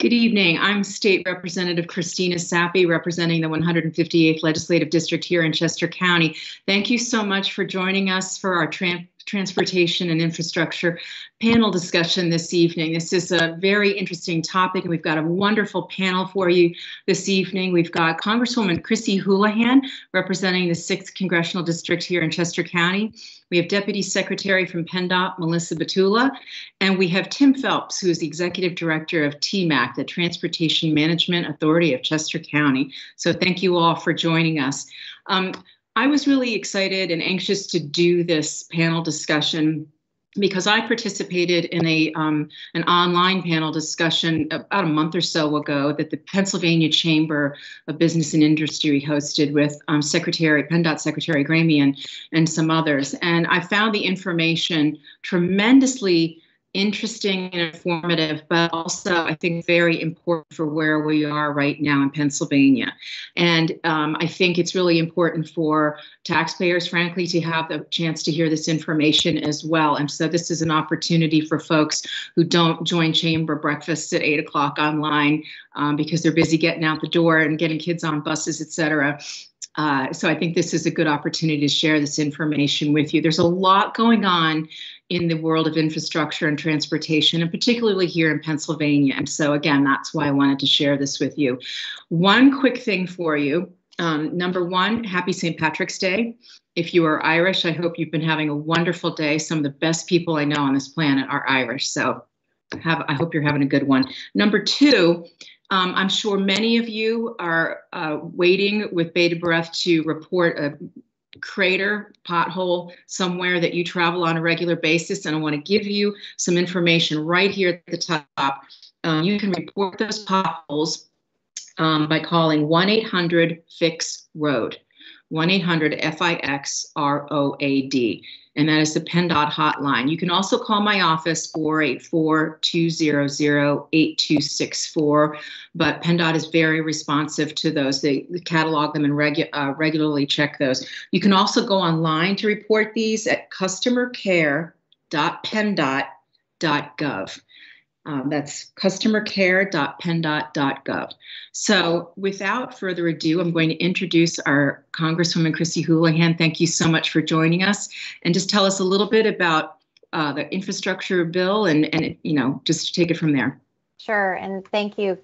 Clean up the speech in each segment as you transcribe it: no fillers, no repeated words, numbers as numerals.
Good evening. I'm State Representative Christina Sappey, representing the 158th Legislative District here in Chester County. Thank you so much for joining us for our Transportation and Infrastructure panel discussion this evening. This is a very interesting topic, and we've got a wonderful panel for you this evening. We've got Congresswoman Chrissy Houlahan, representing the 6th Congressional District here in Chester County. We have Deputy Secretary from PennDOT, Melissa Batula, and we have Tim Phelps, who is the Executive Director of TMAC, the Transportation Management Authority of Chester County. So thank you all for joining us. I was really excited and anxious to do this panel discussion because I participated in an online panel discussion about a month or so ago that the Pennsylvania Chamber of Business and Industry hosted with PennDOT Secretary Gramian and some others. And I found the information tremendously interesting and informative, but also I think very important for where we are right now in Pennsylvania. And I think it's really important for taxpayers, frankly, to have the chance to hear this information as well. And so this is an opportunity for folks who don't join chamber breakfasts at 8 o'clock online because they're busy getting out the door and getting kids on buses, et cetera. So I think this is a good opportunity to share this information with you. There's a lot going on in the world of infrastructure and transportation, and particularly here in Pennsylvania. And so again, that's why I wanted to share this with you. One quick thing for you. Number one, happy St. Patrick's Day. If you are Irish, I hope you've been having a wonderful day. Some of the best people I know on this planet are Irish. So I hope you're having a good one. Number two, I'm sure many of you are waiting with bated breath to report a crater, pothole somewhere that you travel on a regular basis, and I want to give you some information right here at the top. You can report those potholes by calling 1-800-FIX-ROAD, 1-800-FIX-ROAD, and that is the PennDOT hotline. You can also call my office, 484-200-8264, but PennDOT is very responsive to those. They catalog them and regularly check those. You can also go online to report these at customercare.pendot.gov. That's customercare.pendot.gov. So without further ado, I'm going to introduce our Congresswoman Chrissy Houlahan. Thank you so much for joining us. And just tell us a little bit about the infrastructure bill and you know, just take it from there. Sure. And thank you,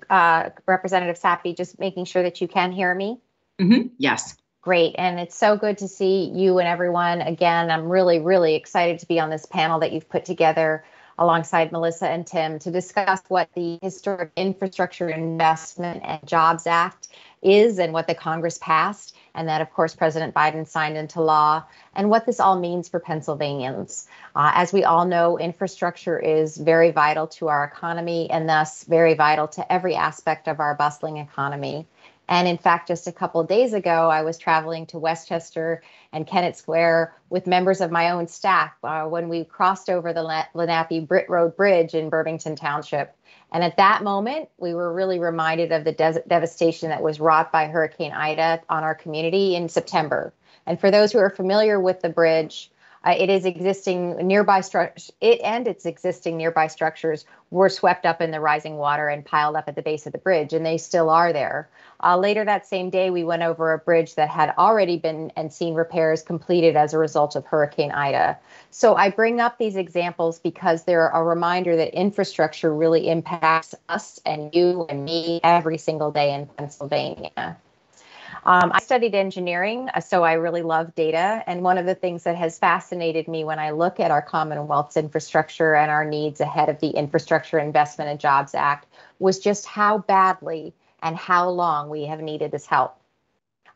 Representative Sappey, just making sure that you can hear me. Mm-hmm. Yes. Great. And it's so good to see you and everyone. Again, I'm really, really excited to be on this panel that you've put together alongside Melissa and Tim to discuss what the historic Infrastructure Investment and Jobs Act is and what the Congress passed, and that, of course, President Biden signed into law, and what this all means for Pennsylvanians. As we all know, infrastructure is very vital to our economy and thus very vital to every aspect of our bustling economy. And in fact, just a couple of days ago, I was traveling to Westchester and Kennett Square with members of my own staff when we crossed over the Lenape Brit Road Bridge in Burlington Township. And at that moment, we were really reminded of the devastation that was wrought by Hurricane Ida on our community in September. And for those who are familiar with the bridge, its existing nearby structures were swept up in the rising water and piled up at the base of the bridge, and they still are there. Later that same day, we went over a bridge that had already been and seen repairs completed as a result of Hurricane Ida. So I bring up these examples because they're a reminder that infrastructure really impacts us and you and me every single day in Pennsylvania. I studied engineering, so I really love data. And one of the things that has fascinated me when I look at our Commonwealth's infrastructure and our needs ahead of the Infrastructure Investment and Jobs Act was just how badly and how long we have needed this help.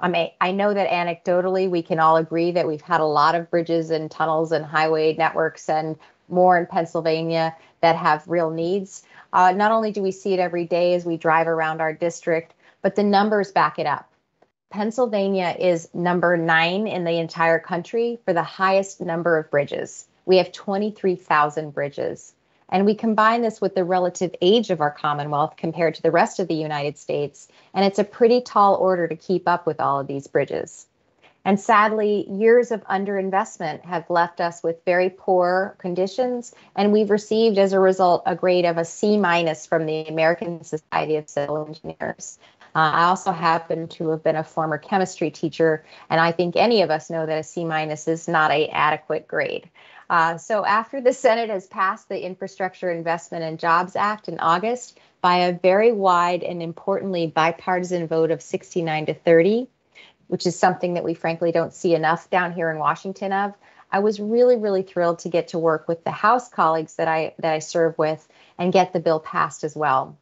I know that anecdotally, we can all agree that we've had a lot of bridges and tunnels and highway networks and more in Pennsylvania that have real needs. Not only do we see it every day as we drive around our district, but the numbers back it up. Pennsylvania is number 9 in the entire country for the highest number of bridges. We have 23,000 bridges. And we combine this with the relative age of our Commonwealth compared to the rest of the United States, and it's a pretty tall order to keep up with all of these bridges. And sadly, years of underinvestment have left us with very poor conditions, and we've received, as a result, a grade of a C- from the American Society of Civil Engineers. I also happen to have been a former chemistry teacher, and I think any of us know that a C- is not an adequate grade. So after the Senate has passed the Infrastructure Investment and Jobs Act in August by a very wide and importantly bipartisan vote of 69-30, which is something that we frankly don't see enough down here in Washington of, I was really, really thrilled to get to work with the House colleagues that I serve with and get the bill passed as well.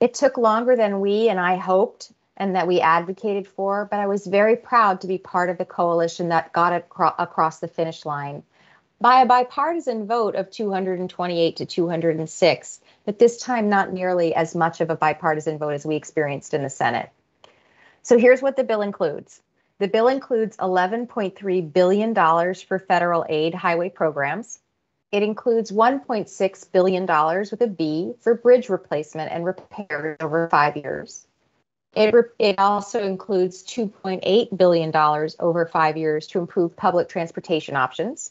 It took longer than we and I hoped and that we advocated for, but I was very proud to be part of the coalition that got it across the finish line by a bipartisan vote of 228 to 206, but this time not nearly as much of a bipartisan vote as we experienced in the Senate. So here's what the bill includes. The bill includes $11.3 billion for federal aid highway programs. It includes $1.6 billion with a B for bridge replacement and repairs over 5 years. It also includes $2.8 billion over 5 years to improve public transportation options.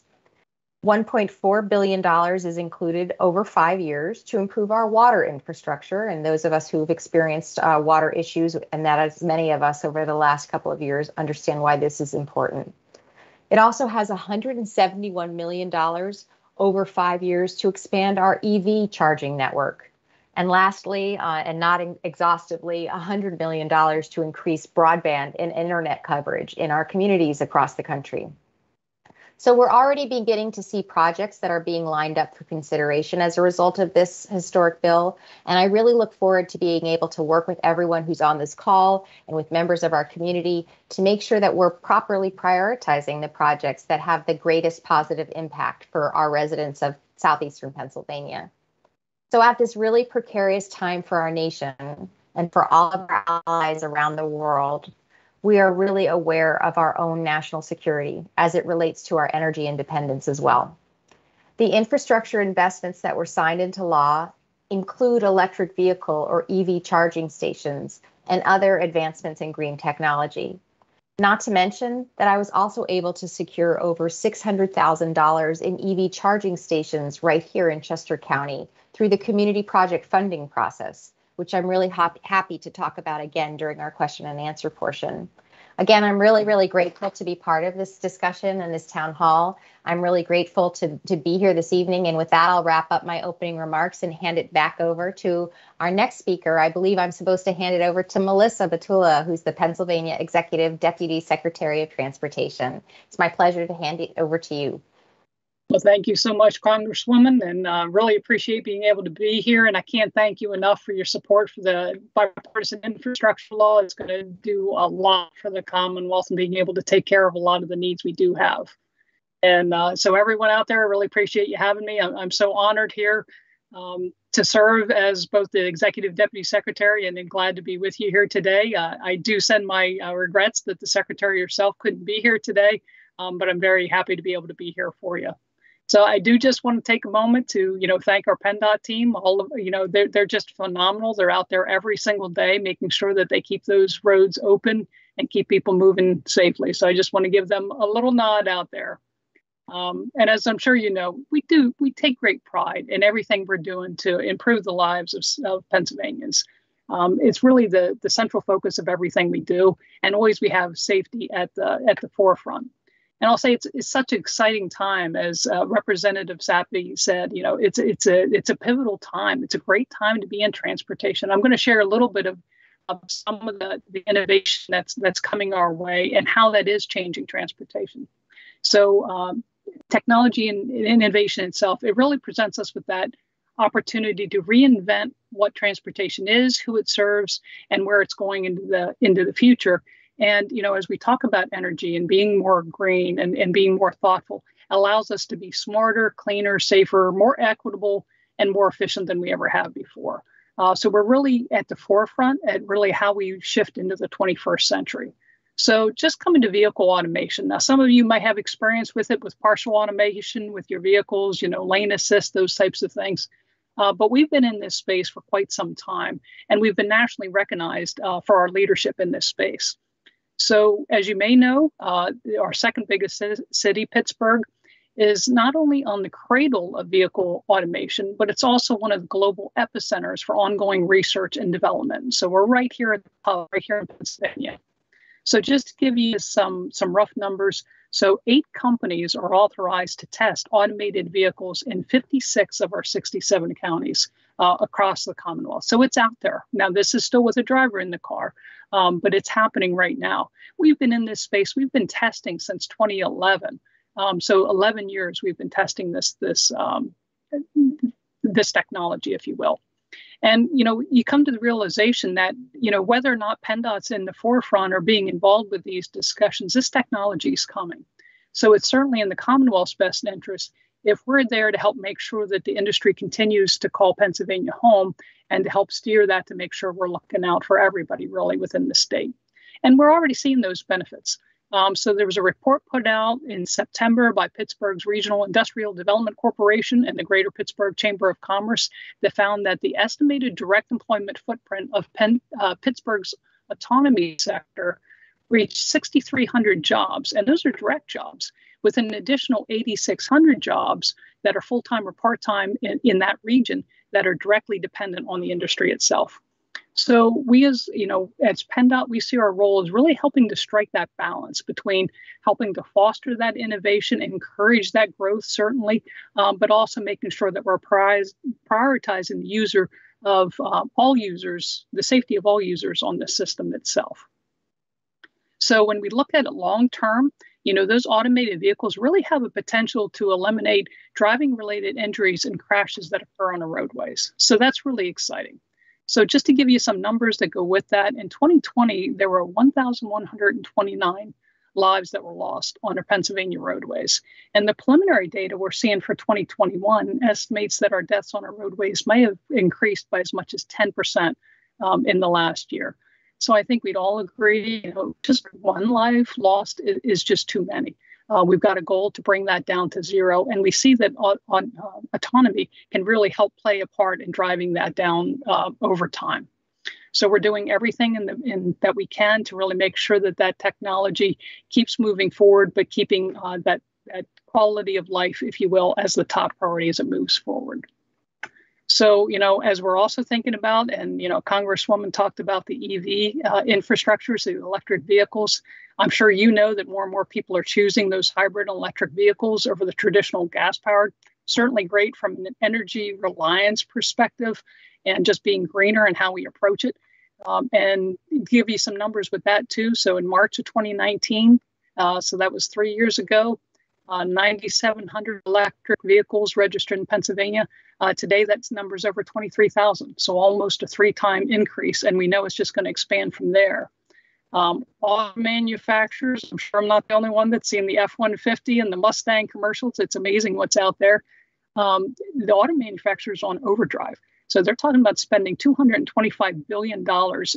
$1.4 billion is included over 5 years to improve our water infrastructure. And those of us who've experienced water issues, and that as many of us over the last couple of years, understand why this is important. It also has $171 million over 5 years to expand our EV charging network. And lastly, and not exhaustively, $100 million to increase broadband and internet coverage in our communities across the country. So we're already beginning to see projects that are being lined up for consideration as a result of this historic bill. And I really look forward to being able to work with everyone who's on this call and with members of our community to make sure that we're properly prioritizing the projects that have the greatest positive impact for our residents of southeastern Pennsylvania. So at this really precarious time for our nation and for all of our allies around the world, we are really aware of our own national security as it relates to our energy independence as well. The infrastructure investments that were signed into law include electric vehicle or EV charging stations and other advancements in green technology. Not to mention that I was also able to secure over $600,000 in EV charging stations right here in Chester County through the community project funding process, which I'm really happy to talk about again during our question and answer portion. Again, I'm really, really grateful to be part of this discussion and this town hall. I'm really grateful to be here this evening. And with that, I'll wrap up my opening remarks and hand it back over to our next speaker. I believe I'm supposed to hand it over to Melissa Batula, who's the Pennsylvania Executive Deputy Secretary of Transportation. It's my pleasure to hand it over to you. Well, thank you so much, Congresswoman, and really appreciate being able to be here. And I can't thank you enough for your support for the bipartisan infrastructure law. It's going to do a lot for the Commonwealth and being able to take care of a lot of the needs we do have. And so everyone out there, I really appreciate you having me. I'm so honored here to serve as both the Executive Deputy Secretary and then glad to be with you here today. I do send my regrets that the Secretary herself couldn't be here today, but I'm very happy to be able to be here for you. So I do just want to take a moment to, thank our PennDOT team. All of, they're just phenomenal. They're out there every single day, making sure that they keep those roads open and keep people moving safely. So I just want to give them a little nod out there. And as I'm sure you know, we take great pride in everything we're doing to improve the lives of Pennsylvanians. It's really the central focus of everything we do, and always we have safety at the forefront. And I'll say it's such an exciting time, as Representative Sappey said. It's a pivotal time. It's a great time to be in transportation. I'm going to share a little bit of some of the innovation that's coming our way and how that is changing transportation. So technology and innovation itself, it really presents us with that opportunity to reinvent what transportation is, who it serves, and where it's going into the future. And, as we talk about energy and being more green and being more thoughtful, allows us to be smarter, cleaner, safer, more equitable, and more efficient than we ever have before. So we're really at the forefront at really how we shift into the 21st century. So just coming to vehicle automation. Now, some of you might have experience with it, with partial automation, with your vehicles, lane assist, those types of things. But we've been in this space for quite some time, and we've been nationally recognized for our leadership in this space. So as you may know, our second biggest city, Pittsburgh, is not only on the cradle of vehicle automation, but it's also one of the global epicenters for ongoing research and development. So we're right here at the top, right here in Pennsylvania. So just to give you some rough numbers, so 8 companies are authorized to test automated vehicles in 56 of our 67 counties across the Commonwealth. So it's out there. Now, this is still with a driver in the car, but it's happening right now. We've been in this space. We've been testing since 2011. So 11 years we've been testing this technology, if you will. And, you know, you come to the realization that, you know, whether or not PennDOT's in the forefront or being involved with these discussions, this technology is coming. So it's certainly in the Commonwealth's best interest if we're there to help make sure that the industry continues to call Pennsylvania home and to help steer that to make sure we're looking out for everybody really within the state. And we're already seeing those benefits. So there was a report put out in September by Pittsburgh's Regional Industrial Development Corporation and the Greater Pittsburgh Chamber of Commerce that found that the estimated direct employment footprint of Pittsburgh's autonomy sector reached 6,300 jobs, and those are direct jobs, with an additional 8,600 jobs that are full-time or part-time in that region that are directly dependent on the industry itself. So we as, you know, as PennDOT, we see our role as really helping to strike that balance between helping to foster that innovation, encourage that growth, certainly, but also making sure that we're prioritizing the user of all users, the safety of all users on the system itself. So when we look at it long term, you know, those automated vehicles really have a potential to eliminate driving related injuries and crashes that occur on our roadways. So that's really exciting. So just to give you some numbers that go with that, in 2020, there were 1,129 lives that were lost on our Pennsylvania roadways. And the preliminary data we're seeing for 2021 estimates that our deaths on our roadways may have increased by as much as 10% in the last year. So I think we'd all agree, you know, just one life lost is just too many. We've got a goal to bring that down to zero, and we see that autonomy can really help play a part in driving that down over time. So we're doing everything that we can to really make sure that that technology keeps moving forward, but keeping that quality of life, if you will, as the top priority as it moves forward. So, you know, as we're also thinking about, and, you know, Congresswoman talked about the EV infrastructure, so the electric vehicles. I'm sure you know that more and more people are choosing those hybrid electric vehicles over the traditional gas-powered. Certainly great from an energy reliance perspective and just being greener and how we approach it. And give you some numbers with that, too. So in March of 2019, so that was 3 years ago, 9,700 electric vehicles registered in Pennsylvania. Today, that number's over 23,000, so almost a 3-time increase, and we know it's just going to expand from there. Auto manufacturers, I'm sure I'm not the only one that's seen the F-150 and the Mustang commercials. It's amazing what's out there. The auto manufacturers on overdrive. So they're talking about spending $225 billion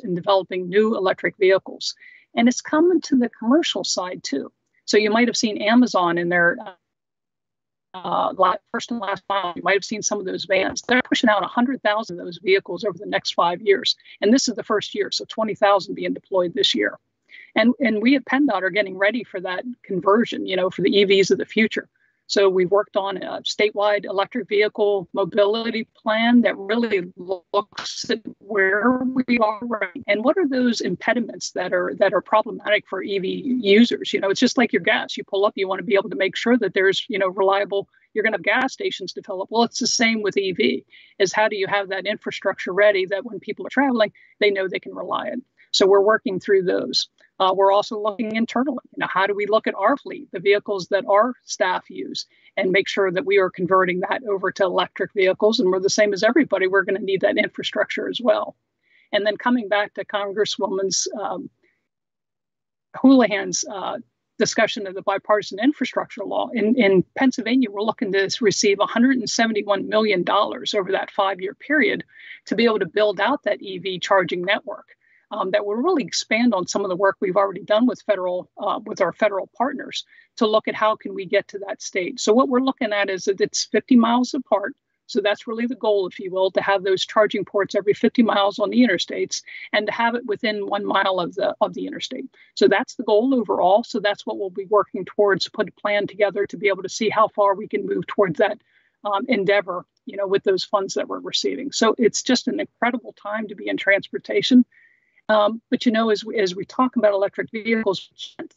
in developing new electric vehicles. And it's coming to the commercial side, too. So you might have seen Amazon in their first and last mile. You might have seen some of those vans. They're pushing out 100,000 of those vehicles over the next 5 years. And this is the first year, so 20,000 being deployed this year. And we at PennDOT are getting ready for that conversion, you know, for the EVs of the future. So we've worked on a statewide electric vehicle mobility plan that really looks at where we are right and what are those impediments that are problematic for EV users. You know, it's just like your gas. You pull up, you want to be able to make sure that there's, you know, reliable, you're going to have gas stations to fill up. Well, it's the same with EV, is how do you have that infrastructure ready that when people are traveling, they know they can rely on. So we're working through those. We're also looking internally. You know, how do we look at our fleet, the vehicles that our staff use, and make sure that we are converting that over to electric vehicles? And we're the same as everybody. We're going to need that infrastructure as well. And then coming back to Congresswoman's Houlahan's discussion of the bipartisan infrastructure law, in Pennsylvania, we're looking to receive $171 million over that 5-year period to be able to build out that EV charging network. That will really expand on some of the work we've already done with our federal partners to look at how can we get to that state. So what we're looking at is that it's 50 miles apart, So that's really the goal, if you will, to have those charging ports every 50 miles on the interstates and to have it within 1 mile of the interstate. So that's the goal overall. So that's what we'll be working towards, put a plan together to be able to see how far we can move towards that endeavor, you know, with those funds that we're receiving. So it's just an incredible time to be in transportation. But, you know, as we talk about electric vehicles, we can't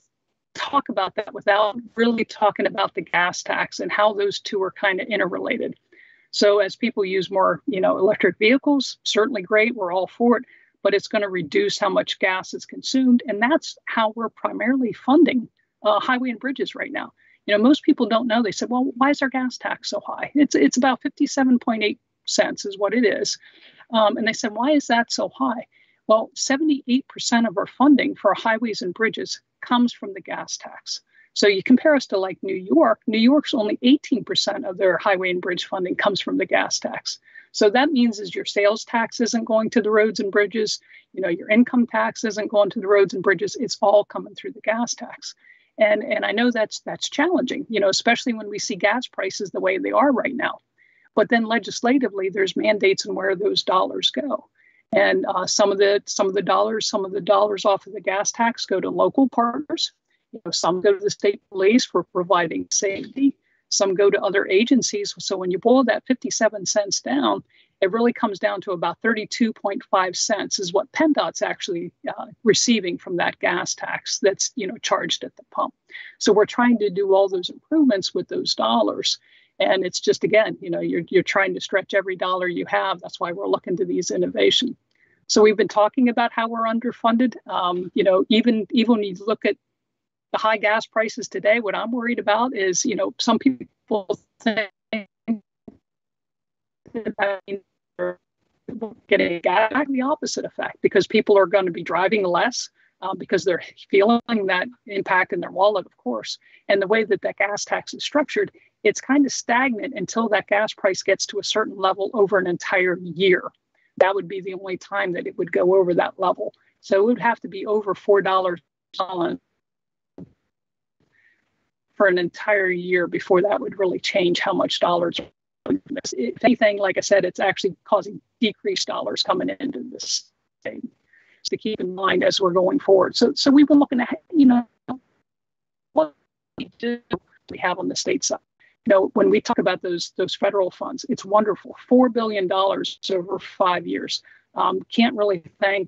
talk about that without really talking about the gas tax and how those two are kind of interrelated. So as people use more, you know, electric vehicles, certainly great, we're all for it, but it's going to reduce how much gas is consumed. And that's how we're primarily funding highway and bridges right now. You know, most people don't know. They said, well, why is our gas tax so high? It's about 57.8 cents is what it is. And they said, why is that so high? Well, 78% of our funding for highways and bridges comes from the gas tax. So you compare us to like New York. New York's only 18% of their highway and bridge funding comes from the gas tax. So that means is your sales tax isn't going to the roads and bridges. You know, your income tax isn't going to the roads and bridges. It's all coming through the gas tax. And I know that's challenging, you know, especially when we see gas prices the way they are right now. But then legislatively, there's mandates on where those dollars go. And some of the dollars off of the gas tax go to local partners. You know, some go to the state police for providing safety. Some go to other agencies. So when you boil that 57 cents down, it really comes down to about 32.5 cents is what PennDOT's actually receiving from that gas tax that's, you know, charged at the pump. So we're trying to do all those improvements with those dollars. And it's just, again, you know, you're trying to stretch every dollar you have. That's why we're looking to these innovation. So we've been talking about how we're underfunded. You know, even when you look at the high gas prices today, what I'm worried about is, you know, some people think that they're getting exactly the opposite effect because people are going to be driving less because they're feeling that impact in their wallet, of course. And the way that gas tax is structured, it's kind of stagnant until that gas price gets to a certain level over an entire year. That would be the only time that it would go over that level. So it would have to be over $4 a gallon for an entire year before that would really change how much dollars. If anything, like I said, it's actually causing decreased dollars coming into this thing to keep in mind as we're going forward. So we've been looking at, you know, what we have on the state side. You know, when we talk about those federal funds, it's wonderful. $4 billion over 5 years. Can't really thank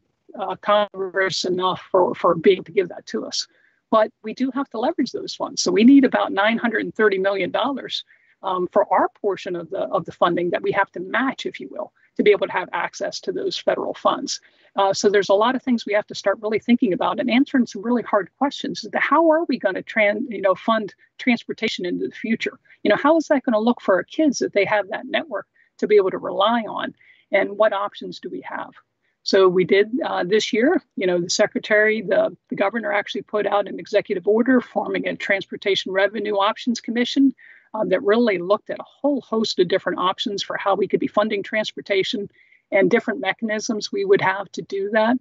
Congress enough for being to give that to us. But we do have to leverage those funds. So we need about $930 million for our portion of the funding that we have to match, if you will, to be able to have access to those federal funds. So there's a lot of things we have to start really thinking about and answering some really hard questions as to how are we going to fund transportation into the future? You know, how is that going to look for our kids that they have that network to be able to rely on? And what options do we have? So we did this year, you know, the secretary, the governor actually put out an executive order forming a Transportation Revenue Options Commission that really looked at a whole host of different options for how we could be funding transportation and different mechanisms we would have to do that.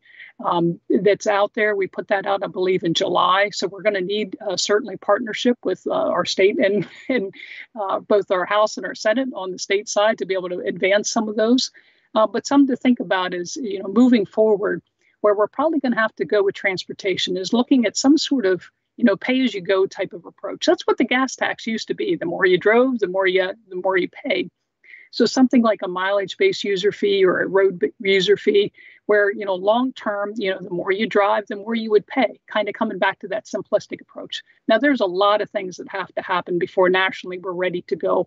That's out there. We put that out, I believe, in July. So we're going to need certainly partnership with our state and both our House and our Senate on the state side to be able to advance some of those. But something to think about is, you know, moving forward, where we're probably going to have to go with transportation is looking at some sort of, you know, pay-as-you-go type of approach. That's what the gas tax used to be. The more you drove, the more you paid. So something like a mileage-based user fee or a road user fee, where, you know, long-term, you know, the more you drive, the more you would pay, kind of coming back to that simplistic approach. Now, there's a lot of things that have to happen before nationally we're ready to go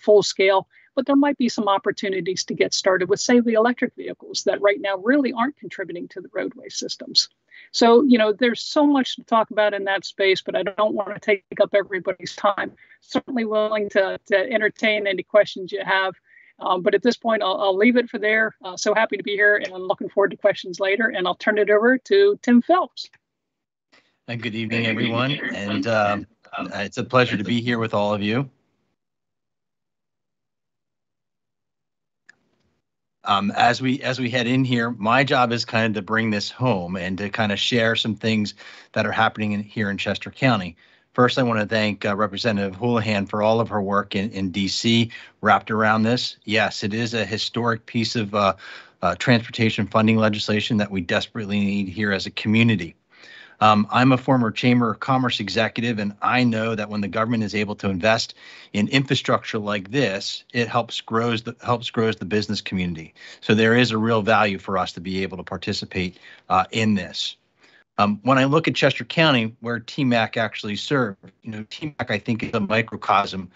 full-scale. But there might be some opportunities to get started with, say, the electric vehicles that right now really aren't contributing to the roadway systems. So, you know, there's so much to talk about in that space, but I don't want to take up everybody's time. Certainly willing to entertain any questions you have. But at this point, I'll leave it for there. So happy to be here, and I'm looking forward to questions later. And I'll turn it over to Tim Phelps. Good evening, everyone. And it's a pleasure to be here with all of you. As we head in here, my job is kind of to bring this home and to kind of share some things that are happening here in Chester County. First, I want to thank Representative Houlahan for all of her work in D.C. wrapped around this. Yes, it is a historic piece of transportation funding legislation that we desperately need here as a community. I'm a former Chamber of Commerce executive, and I know that when the government is able to invest in infrastructure like this, it helps grows the business community. So there is a real value for us to be able to participate in this. When I look at Chester County, where TMAC actually served, you know, TMAC I think is a microcosm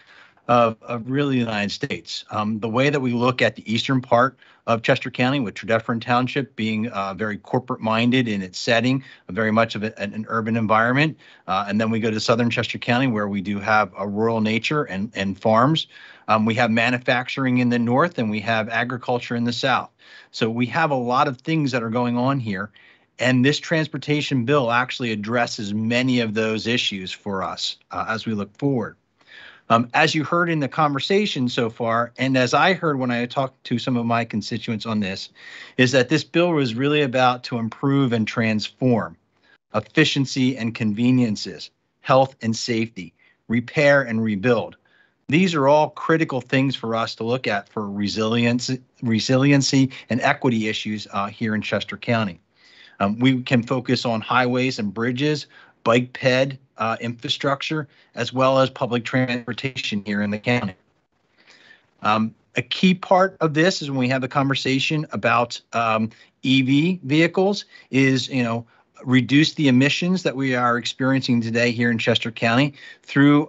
of really the United States. The way that we look at the eastern part of Chester County, with Tredyffrin Township being very corporate-minded in its setting, very much of an urban environment, and then we go to southern Chester County, where we do have a rural nature and farms. We have manufacturing in the north, and we have agriculture in the south. So we have a lot of things that are going on here, and this transportation bill actually addresses many of those issues for us as we look forward. As you heard in the conversation so far, and as I heard when I talked to some of my constituents on this, is that this bill was really about to improve and transform efficiency and conveniences, health and safety, repair and rebuild. These are all critical things for us to look at for resiliency and equity issues here in Chester County. We can focus on highways and bridges, bike-ped infrastructure, as well as public transportation here in the county. A key part of this is when we have the conversation about EV vehicles is, you know, reduce the emissions that we are experiencing today here in Chester County through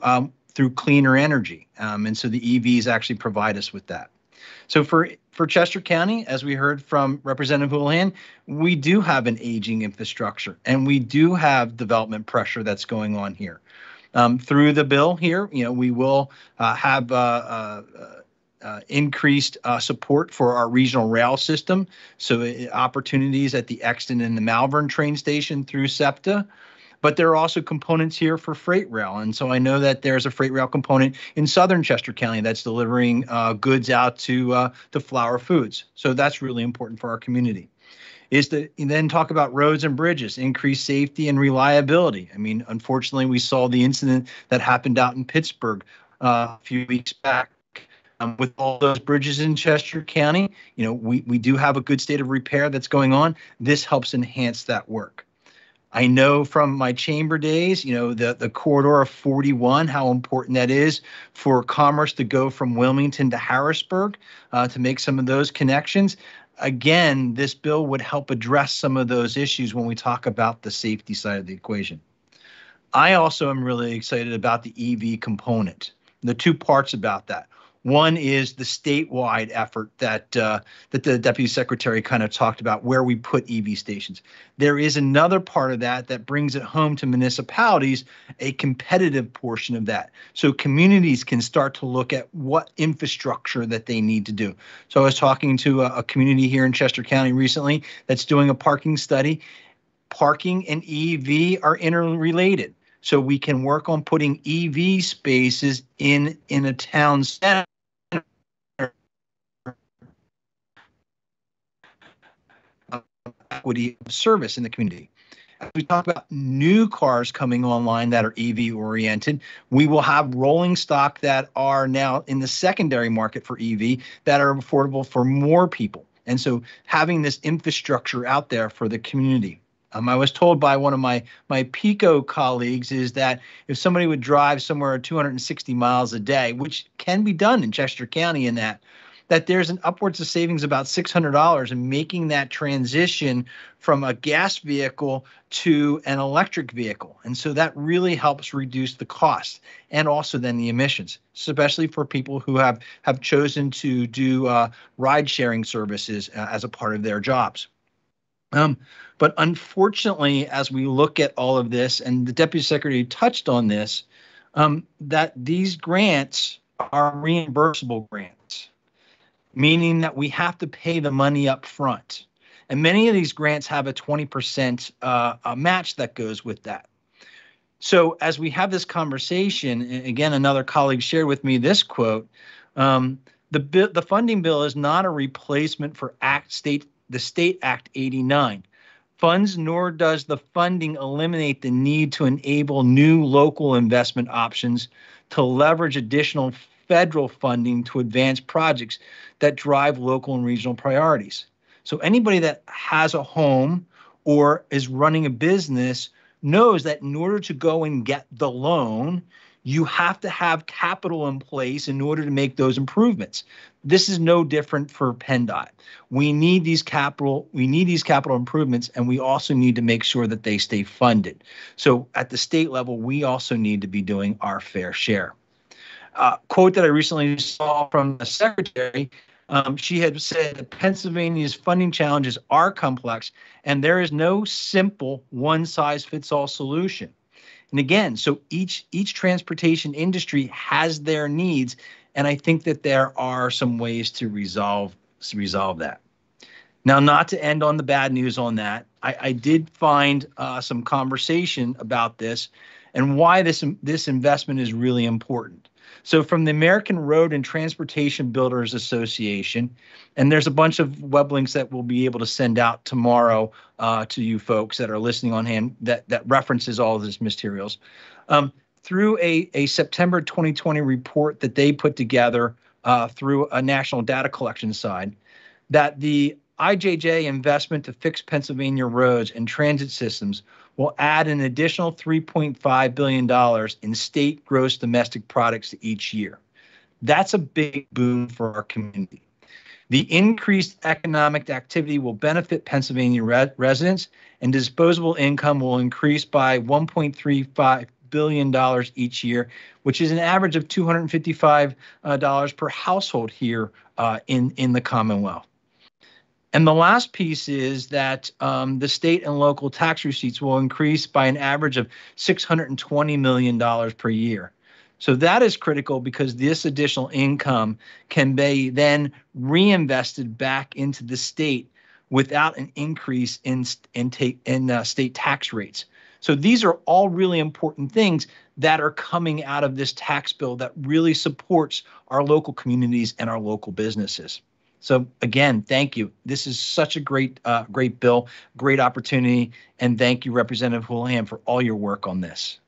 cleaner energy. And so the EVs actually provide us with that. So for Chester County, as we heard from Representative Houlahan, we do have an aging infrastructure, and we do have development pressure that's going on here. Through the bill here, you know, we will have increased support for our regional rail system, so opportunities at the Exton and the Malvern train station through SEPTA. But there are also components here for freight rail. And so I know that there's a freight rail component in southern Chester County that's delivering goods out to Flower Foods. So that's really important for our community. Is to then talk about roads and bridges, increase safety and reliability. I mean, unfortunately, we saw the incident that happened out in Pittsburgh a few weeks back. With all those bridges in Chester County, you know, we do have a good state of repair that's going on. This helps enhance that work. I know from my chamber days, you know, the corridor of 41, how important that is for commerce to go from Wilmington to Harrisburg to make some of those connections. Again, this bill would help address some of those issues when we talk about the safety side of the equation. I also am really excited about the EV component, the two parts about that. One is the statewide effort that that the Deputy Secretary kind of talked about, where we put EV stations. There is another part of that that brings it home to municipalities, a competitive portion of that. So communities can start to look at what infrastructure that they need to do. So I was talking to a community here in Chester County recently that's doing a parking study. Parking and EV are interrelated. So we can work on putting EV spaces in a town center. Equity of service in the community. As we talk about new cars coming online that are EV oriented, we will have rolling stock that are now in the secondary market for EV that are affordable for more people. And so having this infrastructure out there for the community. I was told by one of my PICO colleagues is that if somebody would drive somewhere 260 miles a day, which can be done in Chester County in that there's an upwards of savings about $600 in making that transition from a gas vehicle to an electric vehicle. And so that really helps reduce the cost and also then the emissions, especially for people who have chosen to do ride-sharing services as a part of their jobs. But unfortunately, as we look at all of this, and the Deputy Secretary touched on this, that these grants are reimbursable grants, meaning that we have to pay the money up front. And many of these grants have a 20% match that goes with that. So as we have this conversation, and again, another colleague shared with me this quote, the funding bill is not a replacement for the State Act 89, funds, nor does the funding eliminate the need to enable new local investment options to leverage additional federal funding to advance projects that drive local and regional priorities. So anybody that has a home or is running a business knows that in order to go and get the loan, you have to have capital in place in order to make those improvements. This is no different for PennDOT. We need these capital improvements, and we also need to make sure that they stay funded. So at the state level, we also need to be doing our fair share. Quote that I recently saw from the secretary, she had said that Pennsylvania's funding challenges are complex, and there is no simple one-size-fits-all solution. And again, so each transportation industry has their needs, and I think that there are some ways to resolve that. Now, not to end on the bad news on that, I did find some conversation about this and why this investment is really important. So from the American Road and Transportation Builders Association, and there's a bunch of web links that we'll be able to send out tomorrow to you folks that are listening on hand that references all of these materials. Through a September 2020 report that they put together through a national data collection side, that the IJJ investment to fix Pennsylvania roads and transit systems will add an additional $3.5 billion in state gross domestic products each year. That's a big boom for our community. The increased economic activity will benefit Pennsylvania residents, and disposable income will increase by $1.35 billion each year, which is an average of $255 per household here in the Commonwealth. And the last piece is that the state and local tax receipts will increase by an average of $620 million per year. So that is critical because this additional income can be then reinvested back into the state without an increase in state tax rates. So these are all really important things that are coming out of this tax bill that really supports our local communities and our local businesses. So again, thank you. This is such a great bill, great opportunity, and thank you, Representative Houlahan, for all your work on this.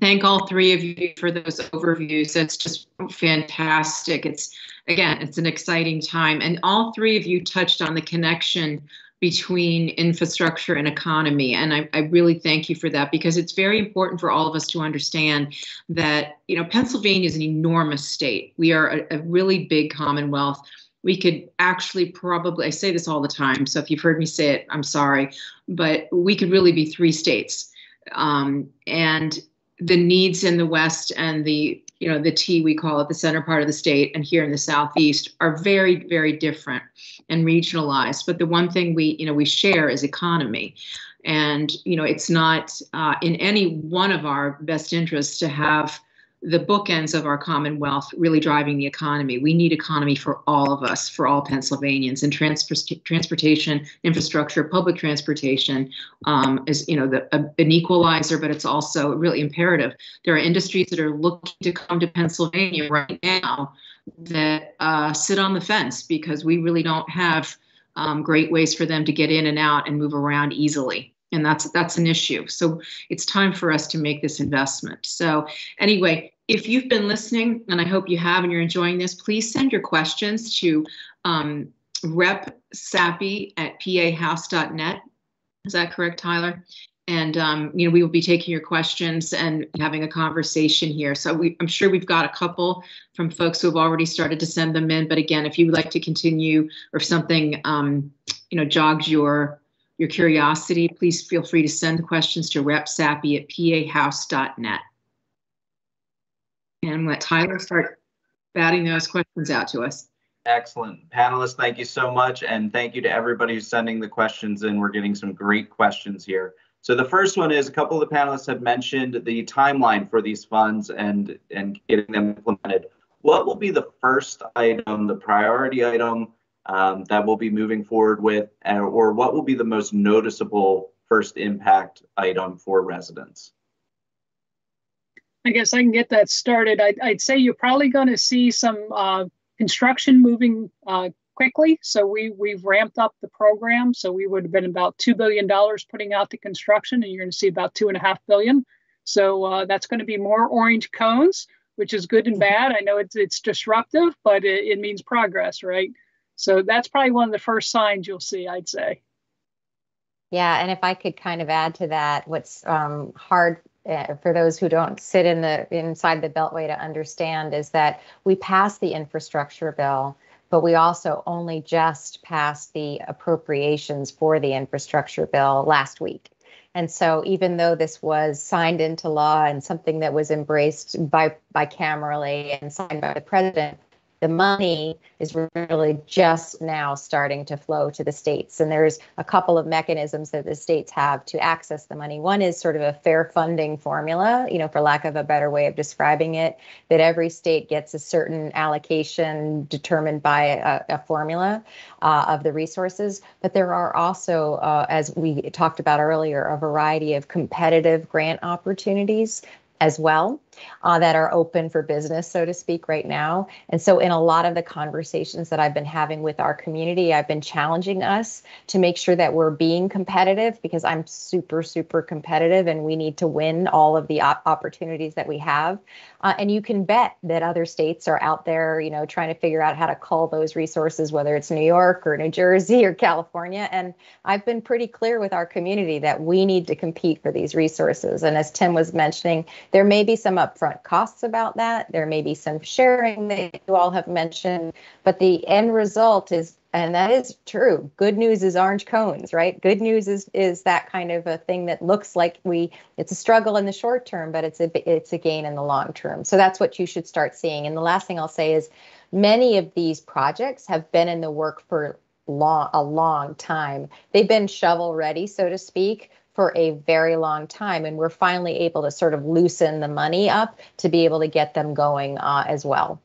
Thank all three of you for those overviews. That's just fantastic. It's an exciting time, and all three of you touched on the connection between infrastructure and economy. And I really thank you for that, because it's very important for all of us to understand that, you know, Pennsylvania is an enormous state. We are a really big Commonwealth. We could actually probably, I say this all the time, so if you've heard me say it, I'm sorry, but we could really be three states. And the needs in the West and the, you know, the T, we call it, the center part of the state, and here in the Southeast are very, very different and regionalized. But the one thing we share is economy. And, you know, it's not in any one of our best interests to have the bookends of our Commonwealth really driving the economy. We need economy for all of us, for all Pennsylvanians, and transportation, infrastructure, public transportation is, you know, an equalizer, but it's also really imperative. There are industries that are looking to come to Pennsylvania right now that sit on the fence because we really don't have great ways for them to get in and out and move around easily. And that's an issue. So it's time for us to make this investment. So anyway, if you've been listening, and I hope you have and you're enjoying this, please send your questions to Rep. Sappey at pahouse.net. Is that correct, Tyler? And, you know, we will be taking your questions and having a conversation here. So I'm sure we've got a couple from folks who have already started to send them in. But again, if you would like to continue, or if something, you know, jogs your curiosity, please feel free to send questions to Rep. Sappey at pahouse.net. And I'm going to let Tyler start batting those questions out to us. Excellent. Panelists, thank you so much. And thank you to everybody who's sending the questions in. We're getting some great questions here. So the first one is, a couple of the panelists have mentioned the timeline for these funds and getting them implemented. What will be the first item, the priority item, that we'll be moving forward with, or what will be the most noticeable first impact item for residents? I guess I can get that started. I'd say you're probably going to see some construction moving quickly. So we've ramped up the program. So we would have been about $2 billion putting out the construction, and you're going to see about $2.5 billion. So that's going to be more orange cones, which is good and bad. I know it's disruptive, but it means progress, right? So that's probably one of the first signs you'll see, I'd say. Yeah, and if I could kind of add to that, what's hard for those who don't sit in the inside the Beltway to understand is that we passed the infrastructure bill, but we also only just passed the appropriations for the infrastructure bill last week. And so even though this was signed into law and something that was embraced bicamerally and signed by the president, the money is really just now starting to flow to the states. And there's a couple of mechanisms that the states have to access the money. One is sort of a fair funding formula, you know, for lack of a better way of describing it, that every state gets a certain allocation determined by a formula of the resources. But there are also, as we talked about earlier, a variety of competitive grant opportunities as well, that are open for business, so to speak, right now. And so in a lot of the conversations that I've been having with our community, I've been challenging us to make sure that we're being competitive, because I'm super, super competitive and we need to win all of the opportunities that we have. And you can bet that other states are out there, you know, trying to figure out how to cull those resources, whether it's New York or New Jersey or California. And I've been pretty clear with our community that we need to compete for these resources. And as Tim was mentioning, there may be some upfront costs about that. There may be some sharing that you all have mentioned, but the end result is, and that is true, good news is orange cones, right? Good news is that kind of a thing that looks like it's a struggle in the short term, but it's a gain in the long term. So that's what you should start seeing. And the last thing I'll say is many of these projects have been in the work for a long time. They've been shovel ready, so to speak, for a very long time, and we're finally able to sort of loosen the money up to be able to get them going as well.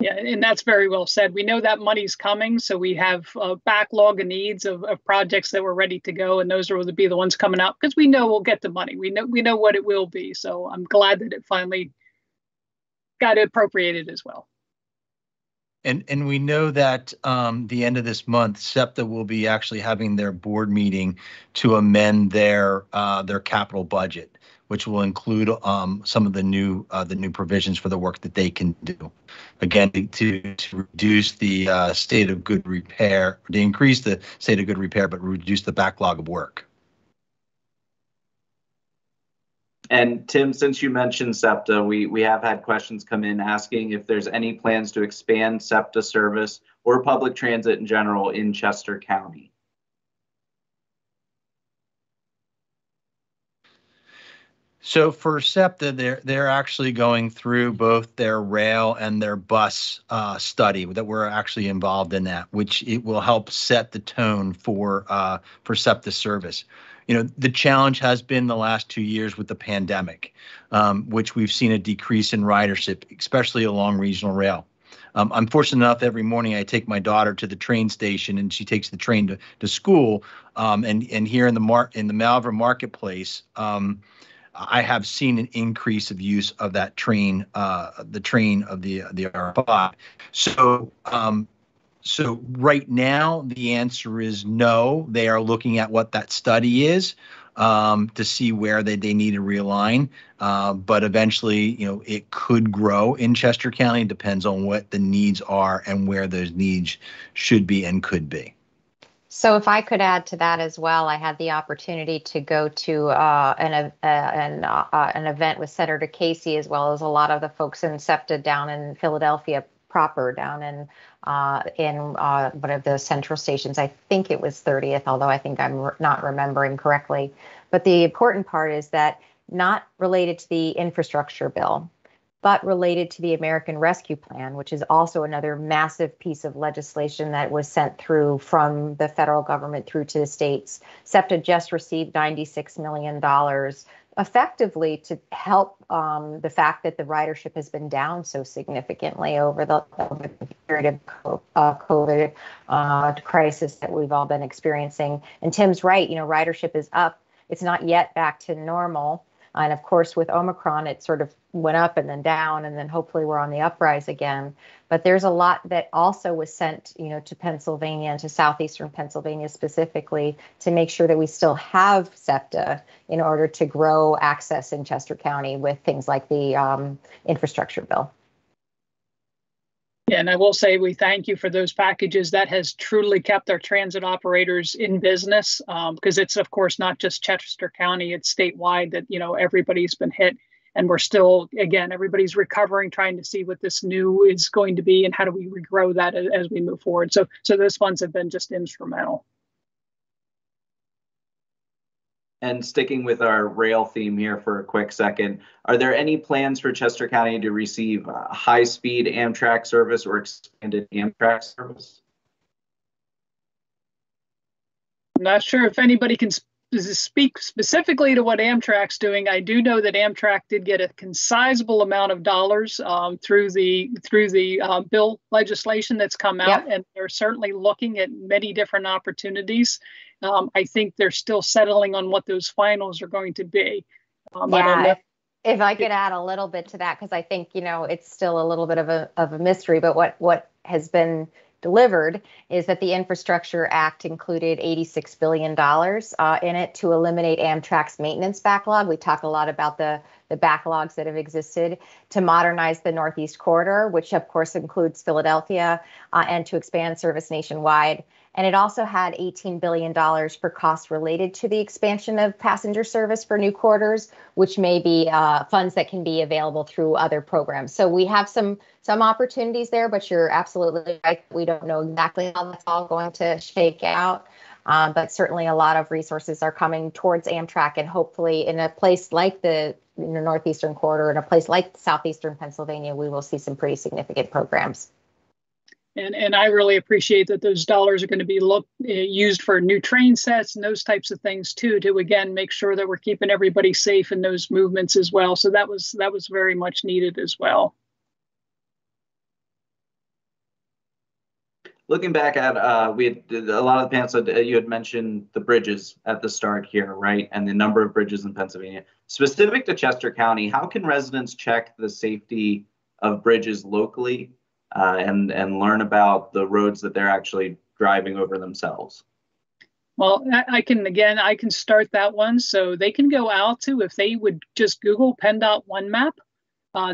Yeah, and that's very well said. We know that money's coming, so we have a backlog of needs of projects that were ready to go, and those will be the ones coming up because we know we'll get the money. We know what it will be, so I'm glad that it finally got appropriated as well. And we know that the end of this month, SEPTA will be actually having their board meeting to amend their capital budget, which will include some of the new provisions for the work that they can do. Again, to reduce the state of good repair, to increase the state of good repair, but reduce the backlog of work. And Tim, since you mentioned SEPTA, we have had questions come in asking if there's any plans to expand SEPTA service or public transit in general in Chester County. So for SEPTA, they're actually going through both their rail and their bus study that we're actually involved in that, which it will help set the tone for SEPTA service. You know, the challenge has been the last 2 years with the pandemic, which we've seen a decrease in ridership, especially along regional rail. I'm fortunate enough every morning I take my daughter to the train station and she takes the train to school. And here in the Malvern marketplace, I have seen an increase of use of that train, the train of the RPI. So, so right now, the answer is no. They are looking at what that study is to see where they need to realign. But eventually, you know, it could grow in Chester County. It depends on what the needs are and where those needs should be and could be. So if I could add to that as well, I had the opportunity to go to an event with Senator Casey, as well as a lot of the folks in SEPTA down in Philadelphia proper, down in one of the central stations. I think it was 30th, although I think I'm not remembering correctly. But the important part is that not related to the infrastructure bill, but related to the American Rescue Plan, which is also another massive piece of legislation that was sent through from the federal government through to the states. SEPTA just received $96 million effectively to help the fact that the ridership has been down so significantly over the period of COVID crisis that we've all been experiencing. And Tim's right, you know, ridership is up. It's not yet back to normal, And of course, with Omicron, it sort of went up and then down, and then hopefully we're on the uprise again. But there's a lot that also was sent, you know, to Pennsylvania and to southeastern Pennsylvania specifically to make sure that we still have SEPTA in order to grow access in Chester County with things like the infrastructure bill. And I will say we thank you for those packages. That has truly kept our transit operators in business, because it's, of course, not just Chester County, it's statewide that, you know, everybody's been hit. And we're still, again, everybody's recovering, trying to see what this new is going to be and how do we regrow that as we move forward. So those funds have been just instrumental. And sticking with our rail theme here for a quick second, are there any plans for Chester County to receive high-speed Amtrak service or expanded Amtrak service? I'm not sure if anybody can speak specifically to what Amtrak's doing. I do know that Amtrak did get a sizable amount of dollars through the bill legislation that's come out, and they're certainly looking at many different opportunities. I think they're still settling on what those finals are going to be. If I could add a little bit to that, because I think, you know, it's still a little bit of a mystery, but what has been delivered is that the Infrastructure Act included $86 billion in it to eliminate Amtrak's maintenance backlog. We talk a lot about the backlogs that have existed, to modernize the Northeast Corridor, which of course includes Philadelphia, and to expand service nationwide. And it also had $18 billion for costs related to the expansion of passenger service for new corridors, which may be funds that can be available through other programs. So we have some opportunities there, but you're absolutely right. We don't know exactly how that's all going to shake out. But certainly a lot of resources are coming towards Amtrak, and hopefully in a place like the Northeastern Corridor, in a place like Southeastern Pennsylvania, we will see some pretty significant programs. And I really appreciate that those dollars are going to be used for new train sets and those types of things too, to again make sure that we're keeping everybody safe in those movements as well. So that was very much needed as well. Looking back at a lot of the panels, you had mentioned the bridges at the start here, right? And the number of bridges in Pennsylvania. Specific to Chester County, how can residents check the safety of bridges locally and learn about the roads that they're actually driving over themselves? Well, I can start that one. So they can go out to, if they would just Google PennDOT One Map,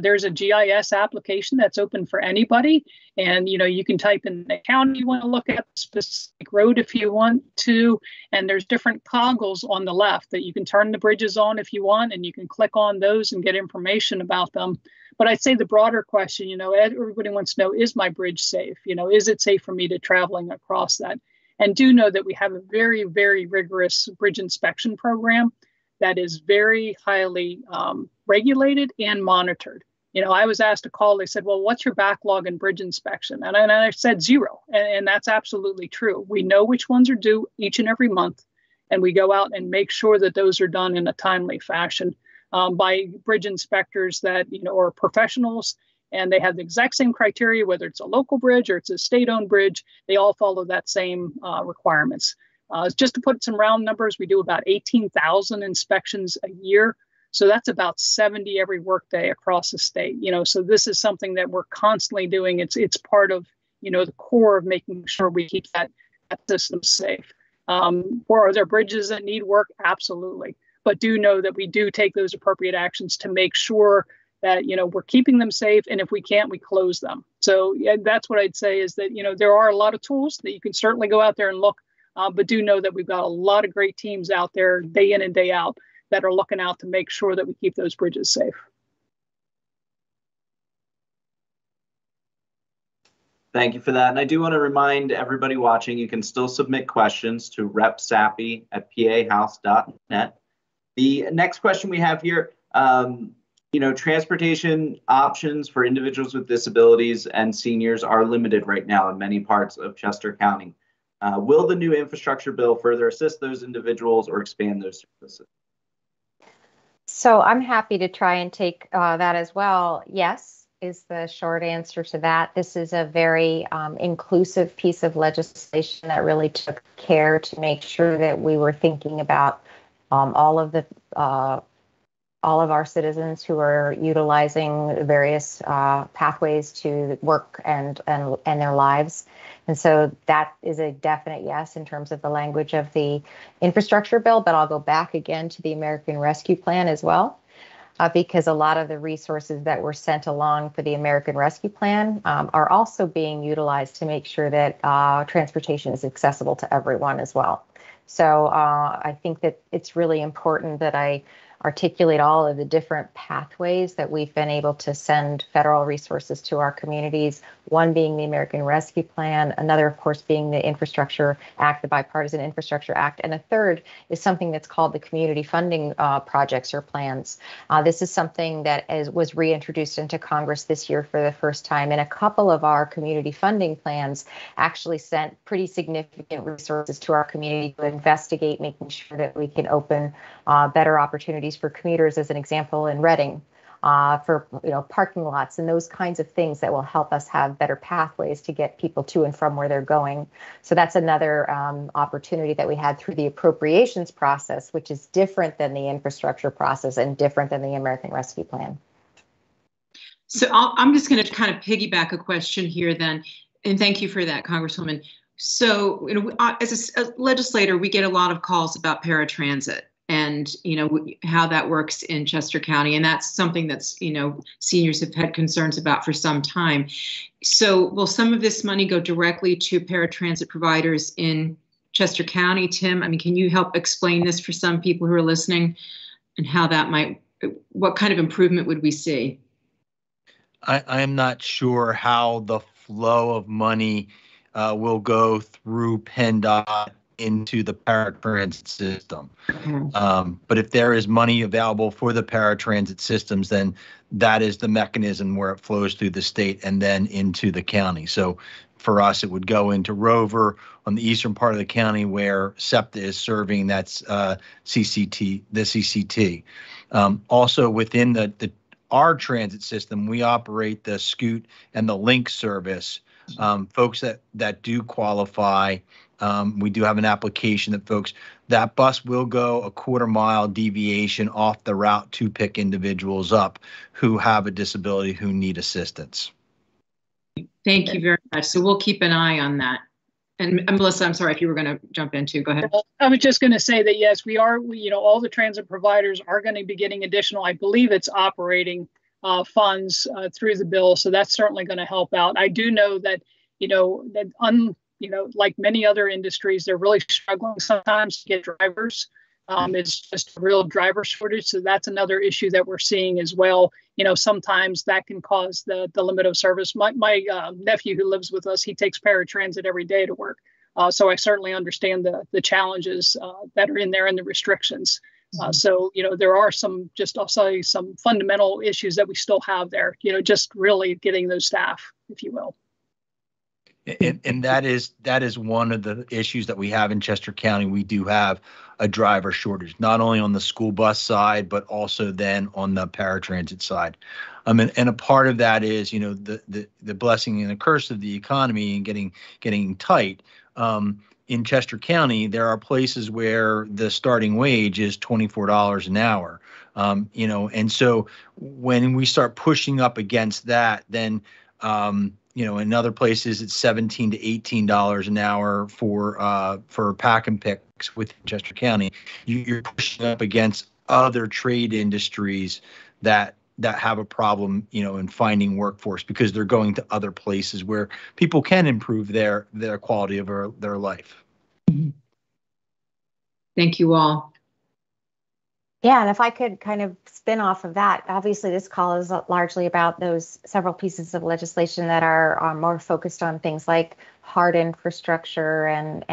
there's a GIS application that's open for anybody. And, you know, you can type in the county you want to look at, the specific road if you want to. And there's different toggles on the left that you can turn the bridges on if you want, and you can click on those and get information about them. But I'd say the broader question, you know, everybody wants to know, is my bridge safe? You know, is it safe for me to traveling across that? And do know that we have a very, very rigorous bridge inspection program that is very highly regulated and monitored. You know, I was asked to call, they said, well, what's your backlog in bridge inspection? And I said zero, and that's absolutely true. We know which ones are due each and every month, and we go out and make sure that those are done in a timely fashion by bridge inspectors that, you know, are professionals, and they have the exact same criteria, whether it's a local bridge or it's a state-owned bridge, they all follow that same requirements. Just to put some round numbers, we do about 18,000 inspections a year. So that's about 70 every workday across the state. You know, so this is something that we're constantly doing. It's part of, you know, the core of making sure we keep that system safe. Are there bridges that need work? Absolutely. But do know that we do take those appropriate actions to make sure that, you know, we're keeping them safe. And if we can't, we close them. So yeah, that's what I'd say is that, you know, there are a lot of tools that you can certainly go out there and look. But do know that we've got a lot of great teams out there day in and day out that are looking out to make sure that we keep those bridges safe. Thank you for that. And I do want to remind everybody watching, you can still submit questions to repsappy@pahouse.net. The next question we have here, you know, transportation options for individuals with disabilities and seniors are limited right now in many parts of Chester County. Will the new infrastructure bill further assist those individuals or expand those services? So I'm happy to try and take that as well. Yes, is the short answer to that. This is a very inclusive piece of legislation that really took care to make sure that we were thinking about all of the all of our citizens who are utilizing various pathways to work and their lives. And so that is a definite yes in terms of the language of the infrastructure bill, but I'll go back again to the American Rescue Plan as well, because a lot of the resources that were sent along for the American Rescue Plan are also being utilized to make sure that transportation is accessible to everyone as well. So I think that it's really important that I articulate all of the different pathways that we've been able to send federal resources to our communities, one being the American Rescue Plan, another, of course, being the Infrastructure Act, the Bipartisan Infrastructure Act, and a third is something that's called the Community Funding Projects or Plans. This is something that was reintroduced into Congress this year for the first time, and a couple of our community funding plans actually sent pretty significant resources to our community to investigate, making sure that we can open better opportunities for commuters, as an example, in Reading, for parking lots and those kinds of things that will help us have better pathways to get people to and from where they're going. So that's another opportunity that we had through the appropriations process, which is different than the infrastructure process and different than the American Rescue Plan. So I'm just going to kind of piggyback a question here then, and thank you for that, Congresswoman. So as a legislator, we get a lot of calls about paratransit and how that works in Chester County, and that's something that's seniors have had concerns about for some time. So will some of this money go directly to paratransit providers in Chester County? Tim, I mean, can you help explain this for some people who are listening and how that might, what kind of improvement would we see? I'm not sure how the flow of money will go through PennDOT into the paratransit system. But if there is money available for the paratransit systems, then that is the mechanism where it flows through the state and then into the county. So for us, it would go into Rover on the eastern part of the county where SEPTA is serving. That's the CCT. Also within our transit system, we operate the Scoot and the Link service. Folks that do qualify, we do have an application that folks, that bus will go a quarter-mile deviation off the route to pick individuals up who have a disability who need assistance. Thank you very much. So we'll keep an eye on that. And Melissa, I'm sorry if you were going to jump in too. Go ahead. I was just going to say that, yes, we are, all the transit providers are going to be getting additional, I believe it's operating funds through the bill. So that's certainly going to help out. I do know that, like many other industries, they're really struggling sometimes to get drivers. It's just a real driver shortage. So that's another issue that we're seeing as well. Sometimes that can cause the limit of service. My nephew who lives with us, he takes paratransit every day to work. So I certainly understand the challenges that are in there and the restrictions. So, there are some, I'll say, some fundamental issues that we still have there, just really getting those staff, if you will. And that is one of the issues that we have in Chester County. We do have a driver shortage, not only on the school bus side, but also then on the paratransit side. And a part of that is, the blessing and the curse of the economy and getting tight. In Chester County, there are places where the starting wage is $24 an hour. And so when we start pushing up against that, then, in other places, it's $17 to $18 an hour for pack and picks with Chester County. You're pushing up against other trade industries that have a problem, in finding workforce because they're going to other places where people can improve their quality of their life. Thank you all. Yeah, and if I could kind of spin off of that, obviously this call is largely about those several pieces of legislation that are more focused on things like hard infrastructure and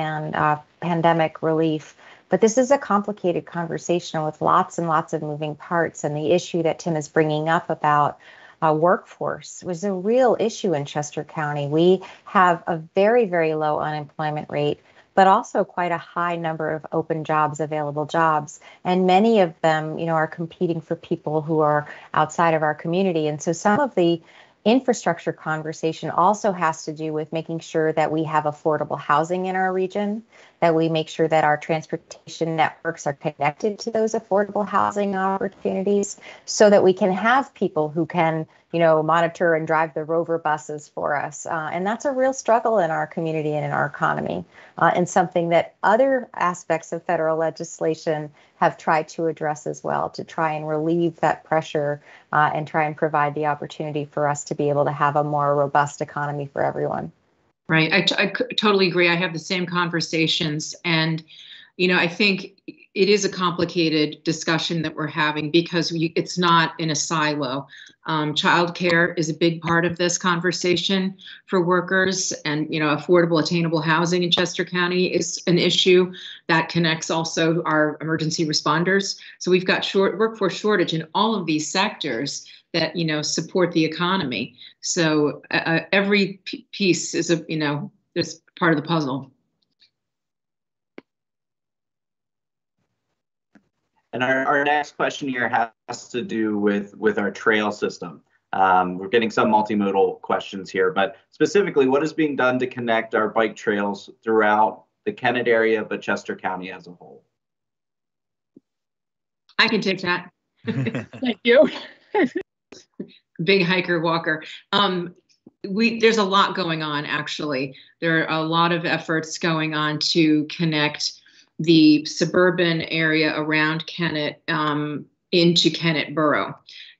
pandemic relief. But this is a complicated conversation with lots and lots of moving parts. And the issue that Tim is bringing up about workforce was a real issue in Chester County. We have a very, very low unemployment rate, but also quite a high number of open jobs, available jobs. And many of them, are competing for people who are outside of our community. And so some of the infrastructure conversation also has to do with making sure that we have affordable housing in our region, that we make sure that our transportation networks are connected to those affordable housing opportunities so that we can have people who can, you know, monitor and drive the Rover buses for us. And that's a real struggle in our community and in our economy, and something that other aspects of federal legislation have tried to address as well, to try and relieve that pressure and try and provide the opportunity for us to be able to have a more robust economy for everyone. Right. I totally agree. I have the same conversations. And, you know, I think it is a complicated discussion that we're having because it's not in a silo. Childcare is a big part of this conversation for workers, and, you know, affordable, attainable housing in Chester County is an issue that connects also our emergency responders. So we've got workforce shortage in all of these sectors that, you know, support the economy. So every piece is a, you know, is part of the puzzle. And our next question here has to do with our trail system. We're getting some multimodal questions here, but specifically, what is being done to connect our bike trails throughout the Kennett area, but Chester County as a whole? I can take that. Thank you. Big hiker, walker. There's a lot going on, actually. There are a lot of efforts going on to connect the suburban area around Kennett into Kennett Borough.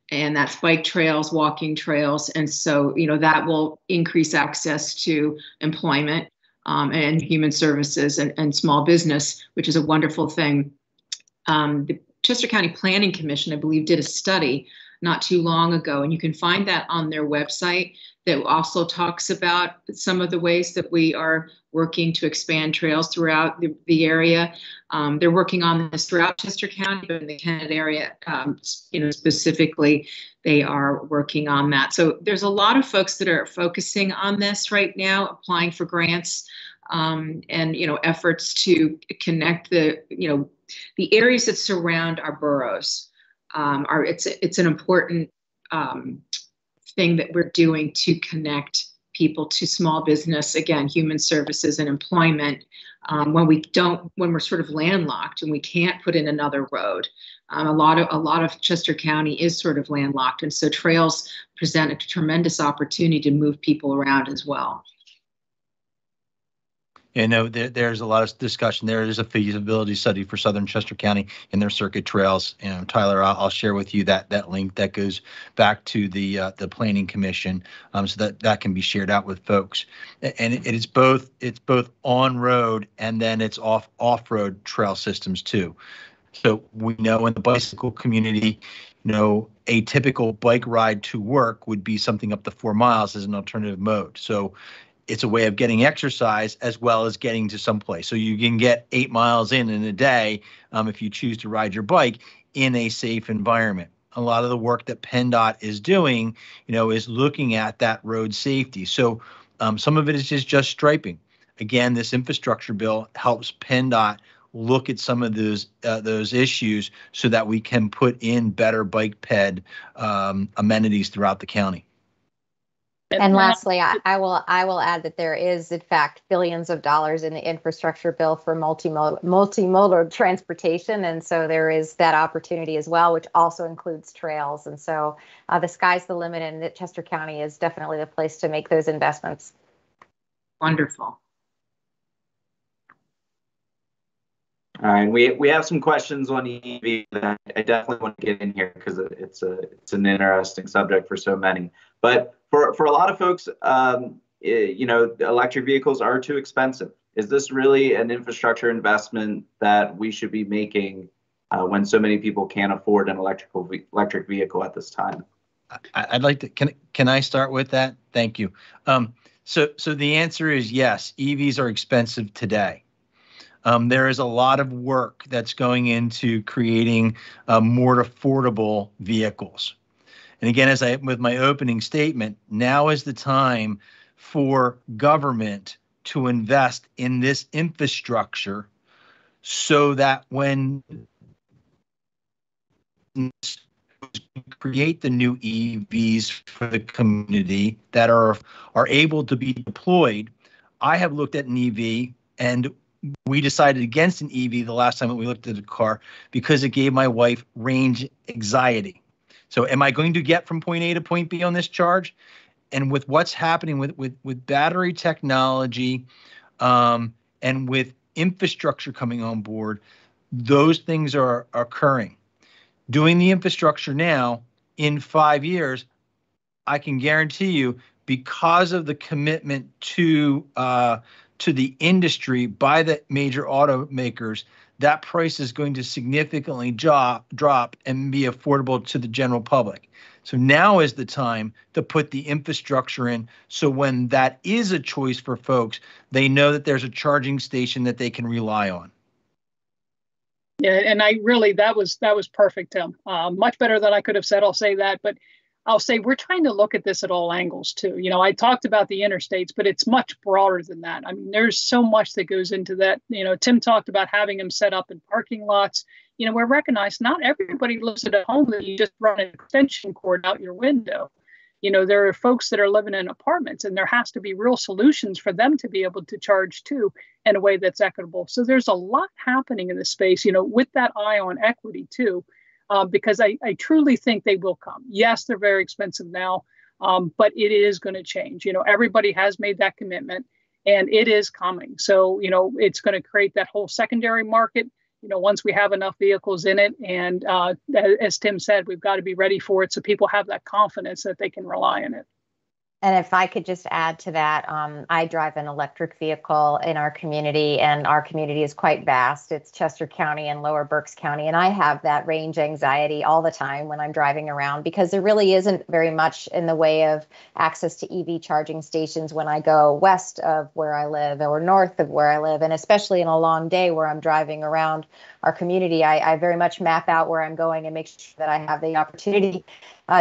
And that's bike trails, walking trails. And so, you know, that will increase access to employment and human services and small business, which is a wonderful thing. The Chester County Planning Commission, I believe, did a study not too long ago, and you can find that on their website, that also talks about some of the ways that we are working to expand trails throughout the area. They're working on this throughout Chester County, but in the Kennett area, you know, specifically, they are working on that. So there's a lot of folks that are focusing on this right now, applying for grants and, you know, efforts to connect the, you know, the areas that surround our boroughs. It's an important thing that we're doing to connect people to small business, again, human services and employment. When we're sort of landlocked and we can't put in another road, a lot of Chester County is sort of landlocked, and so trails present a tremendous opportunity to move people around as well. You know, there's a lot of discussion. There is a feasibility study for Southern Chester County and their circuit trails. You know, Tyler, I'll share with you that link that goes back to the Planning Commission, so that can be shared out with folks. And it's both on road and then it's off road trail systems too. So we know in the bicycle community, you know, a typical bike ride to work would be something up to 4 miles as an alternative mode. So it's a way of getting exercise as well as getting to someplace. So you can get 8 miles in a day if you choose to ride your bike in a safe environment. A lot of the work that PennDOT is doing, you know, is looking at that road safety. So some of it is just striping. Again, this infrastructure bill helps PennDOT look at some of those issues so that we can put in better bike ped amenities throughout the county. And lastly, I will add that there is, in fact, billions of dollars in the infrastructure bill for multimodal transportation. And so there is that opportunity as well, which also includes trails. And so the sky's the limit, and Chester County is definitely the place to make those investments. Wonderful. All right, we have some questions on EV that I definitely want to get in here because it's an interesting subject for so many. But for a lot of folks, you know, electric vehicles are too expensive. Is this really an infrastructure investment that we should be making when so many people can't afford an electric vehicle at this time? I'd like to. Can I start with that? Thank you. So the answer is yes. EVs are expensive today. There is a lot of work that's going into creating more affordable vehicles. And again, as with my opening statement, now is the time for government to invest in this infrastructure so that when create the new EVs for the community that are able to be deployed. I have looked at an EV, and we decided against an EV the last time that we looked at a car because it gave my wife range anxiety. So am I going to get from point A to point B on this charge? And with what's happening with battery technology and with infrastructure coming on board, those things are occurring. Doing the infrastructure now, in 5 years, I can guarantee you, because of the commitment to the industry by the major automakers, that price is going to significantly drop and be affordable to the general public. So now is the time to put the infrastructure in, so when that is a choice for folks, they know that there's a charging station that they can rely on. Yeah, and I really, that was perfect, Tim. Much better than I could have said, I'll say that. But I'll say we're trying to look at this at all angles too. You know, I talked about the interstates, but it's much broader than that. I mean, there's so much that goes into that. You know, Tim talked about having them set up in parking lots. You know, we're recognized not everybody lives at a home that you just run an extension cord out your window. You know, there are folks that are living in apartments, and there has to be real solutions for them to be able to charge too in a way that's equitable. So there's a lot happening in this space, you know, with that eye on equity too, because I truly think they will come. Yes, they're very expensive now, but it is going to change. You know, everybody has made that commitment, and it is coming. So, you know, it's going to create that whole secondary market. You know, once we have enough vehicles in it, and as Tim said, we've got to be ready for it so people have that confidence that they can rely on it. And if I could just add to that, I drive an electric vehicle in our community, and our community is quite vast. It's Chester County and Lower Berks County, and I have that range anxiety all the time when I'm driving around, because there really isn't very much in the way of access to EV charging stations when I go west of where I live or north of where I live, and especially in a long day where I'm driving around our community, I very much map out where I'm going and make sure that I have the opportunity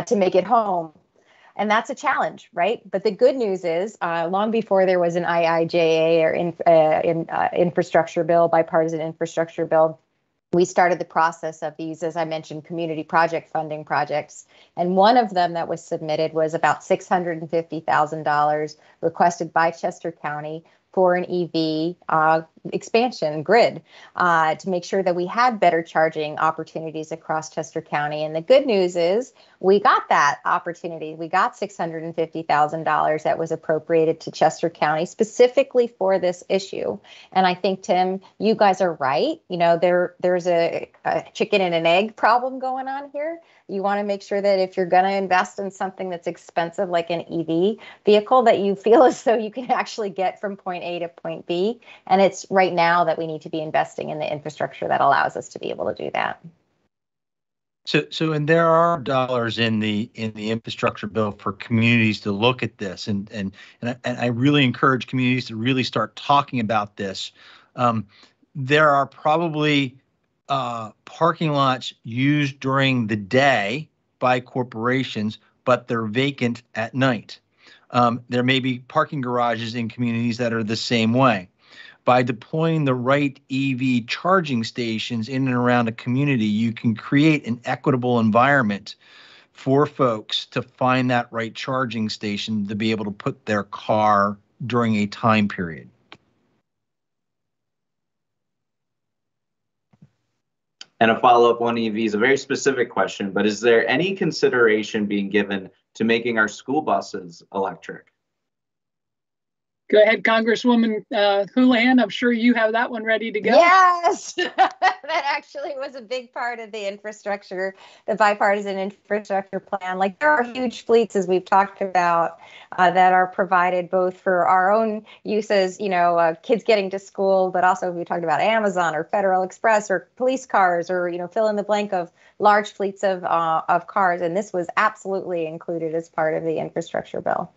to make it home. And that's a challenge, right? But the good news is, long before there was an IIJA or infrastructure bill, bipartisan infrastructure bill, we started the process of these, as I mentioned, community project funding projects. And one of them that was submitted was about $650,000 requested by Chester County for an EV expansion grid to make sure that we had better charging opportunities across Chester County. And the good news is we got that opportunity. We got $650,000 that was appropriated to Chester County specifically for this issue. And I think, Tim, you guys are right. You know, there's a chicken and an egg problem going on here. You want to make sure that if you're going to invest in something that's expensive, like an EV vehicle, that you feel as though you can actually get from point A to point B. And it's right now that we need to be investing in the infrastructure that allows us to be able to do that. So and there are dollars in the infrastructure bill for communities to look at this. And I really encourage communities to really start talking about this. There are probably parking lots used during the day by corporations, but they're vacant at night. There may be parking garages in communities that are the same way. By deploying the right EV charging stations in and around a community, you can create an equitable environment for folks to find that right charging station to be able to put their car during a time period. And a follow-up on EVs, a very specific question, but is there any consideration being given to making our school buses electric? Go ahead, Congresswoman Houlahan. I'm sure you have that one ready to go. Yes, that actually was a big part of the infrastructure, the bipartisan infrastructure plan. Like, there are huge fleets, as we've talked about, that are provided both for our own uses, you know, kids getting to school, but also we talked about Amazon or Federal Express or police cars or, you know, fill in the blank of large fleets of cars. And this was absolutely included as part of the infrastructure bill.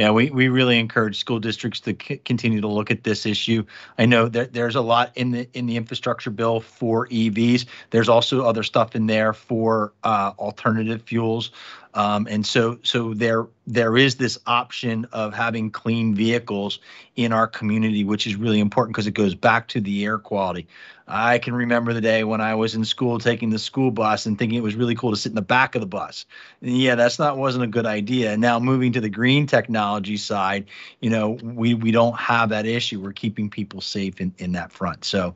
Yeah, we really encourage school districts to continue to look at this issue. I know that there's a lot in the infrastructure bill for EVs. There's also other stuff in there for alternative fuels. And so there is this option of having clean vehicles in our community, which is really important because it goes back to the air quality. I can remember the day when I was in school taking the school bus and thinking it was really cool to sit in the back of the bus. And yeah, wasn't a good idea. Now moving to the green technology side, you know, we don't have that issue. We're keeping people safe in that front. So,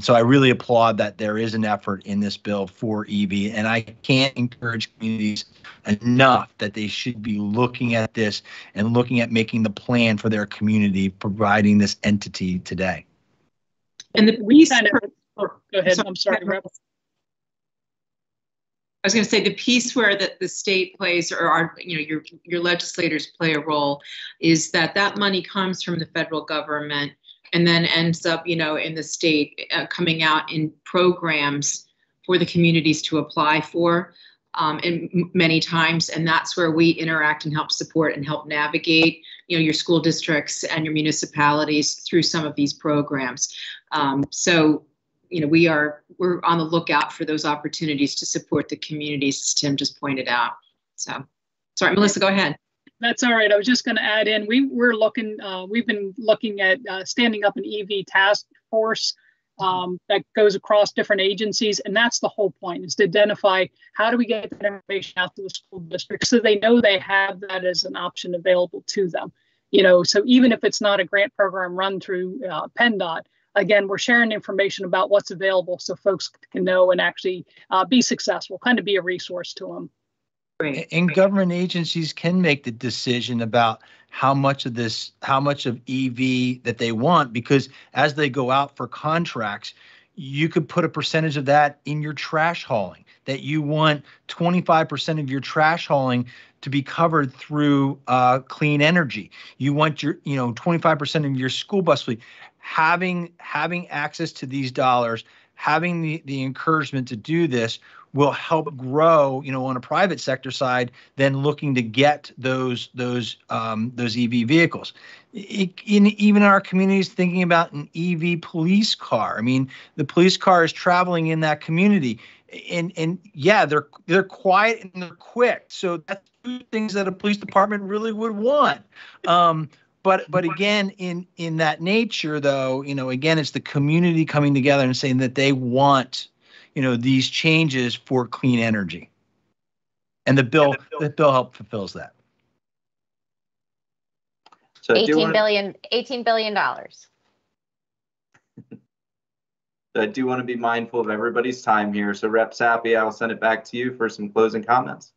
so I really applaud that there is an effort in this bill for EV, and I can't encourage communities enough that they should be looking at this and looking at making the plan for their community, providing this entity today. And the piece, go ahead. I'm sorry. I was going to say the piece where the state plays, or our, you know, your legislators play a role, is that money comes from the federal government and then ends up, you know, in the state coming out in programs for the communities to apply for. And many times, and that's where we interact and help support and help navigate, you know, your school districts and your municipalities through some of these programs. So, you know, we're on the lookout for those opportunities to support the communities, as Tim just pointed out. So, sorry, Melissa, go ahead. That's all right. I was just going to add in. We've been looking at standing up an EV task force. That goes across different agencies, and that's the whole point, is to identify how do we get that information out to the school district so they know they have that as an option available to them. You know, so even if it's not a grant program run through PennDOT, again, we're sharing information about what's available so folks can know and actually be successful, kind of be a resource to them. Great. And government agencies can make the decision about how much of EV that they want, because as they go out for contracts, you could put a percentage of that in your trash hauling, that you want 25% of your trash hauling to be covered through clean energy. You want your, you know, 25% of your school bus fleet. Having access to these dollars, having the encouragement to do this will help grow, you know, on a private sector side, then looking to get those EV vehicles. Even in our communities, thinking about an EV police car. I mean, the police car is traveling in that community, and yeah, they're quiet and they're quick. So that's two things that a police department really would want. But again, in that nature, though, you know, again, it's the community coming together and saying that they want, you know, these changes for clean energy, and the bill help fulfills that. So $18 billion. So I do want to be mindful of everybody's time here. So Rep. Sappey, I will send it back to you for some closing comments.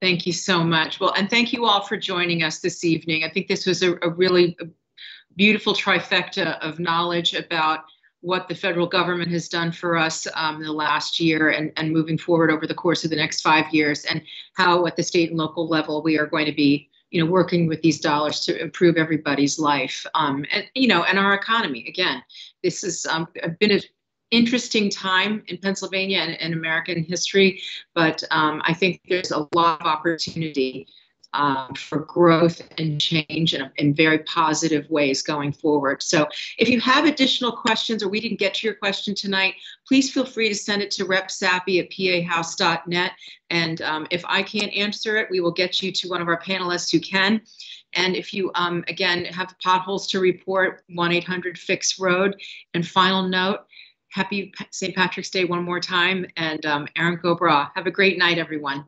Thank you so much. Well, and thank you all for joining us this evening. I think this was a really beautiful trifecta of knowledge about what the federal government has done for us in the last year and moving forward over the course of the next 5 years, and how at the state and local level we are going to be, you know, working with these dollars to improve everybody's life and, you know, and our economy. Again, this has been an interesting time in Pennsylvania and in American history, but I think there's a lot of opportunity for growth and change in very positive ways going forward. So if you have additional questions or we didn't get to your question tonight, please feel free to send it to Rep. Sappey at pahouse.net. And if I can't answer it, we will get you to one of our panelists who can. And if you, again, have potholes to report, 1-800-FIX-ROAD. And final note, happy St. Patrick's Day one more time. And Aaron Go Bragh. Have a great night, everyone.